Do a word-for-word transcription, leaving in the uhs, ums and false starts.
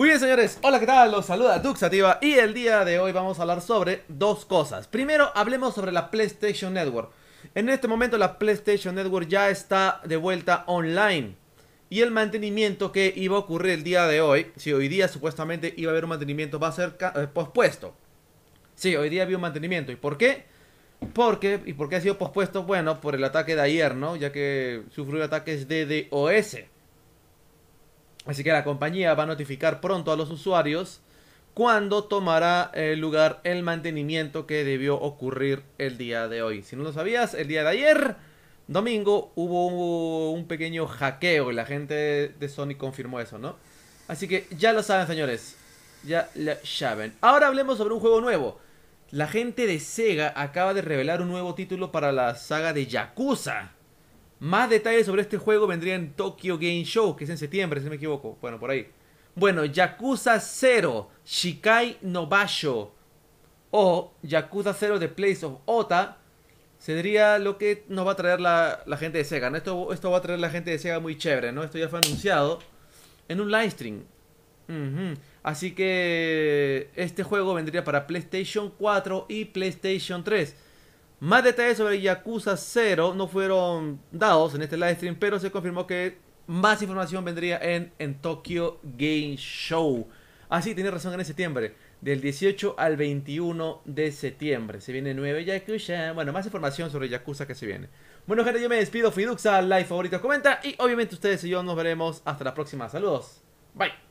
Muy bien, señores, hola, ¿qué tal? Los saluda Duxativa y el día de hoy vamos a hablar sobre dos cosas. Primero, hablemos sobre la PlayStation Network. En este momento la PlayStation Network ya está de vuelta online. Y el mantenimiento que iba a ocurrir el día de hoy, si hoy día supuestamente iba a haber un mantenimiento, va a ser eh, pospuesto. Sí, hoy día había un mantenimiento. ¿Y por qué? Porque, ¿y por qué ha sido pospuesto? Bueno, por el ataque de ayer, ¿no? Ya que sufrió ataques de D DoS. Así que la compañía va a notificar pronto a los usuarios cuando tomará eh, lugar el mantenimiento que debió ocurrir el día de hoy. Si no lo sabías, el día de ayer, domingo, hubo un pequeño hackeo y la gente de Sony confirmó eso, ¿no? Así que ya lo saben, señores, ya lo saben. Ahora hablemos sobre un juego nuevo. La gente de SEGA acaba de revelar un nuevo título para la saga de Yakuza. Más detalles sobre este juego vendría en Tokyo Game Show, que es en septiembre, si no me equivoco. Bueno, por ahí. Bueno, Yakuza cero Chikai no Basho o Yakuza cero The Place of Ota sería lo que nos va a traer la, la gente de SEGA, ¿no? Esto, esto va a traer la gente de SEGA muy chévere, ¿no? Esto ya fue anunciado en un live stream. Uh-huh. Así que este juego vendría para PlayStation cuatro y PlayStation tres. Más detalles sobre Yakuza cero no fueron dados en este live stream, pero se confirmó que más información vendría en, en Tokyo Game Show. Así, tiene razón, en septiembre, del dieciocho al veintiuno de septiembre. Se viene nueve Yakuza. Bueno, más información sobre Yakuza que se viene. Bueno, gente, yo me despido. Fiduxa, like, favorito, comenta. Y obviamente ustedes y yo nos veremos hasta la próxima. Saludos. Bye.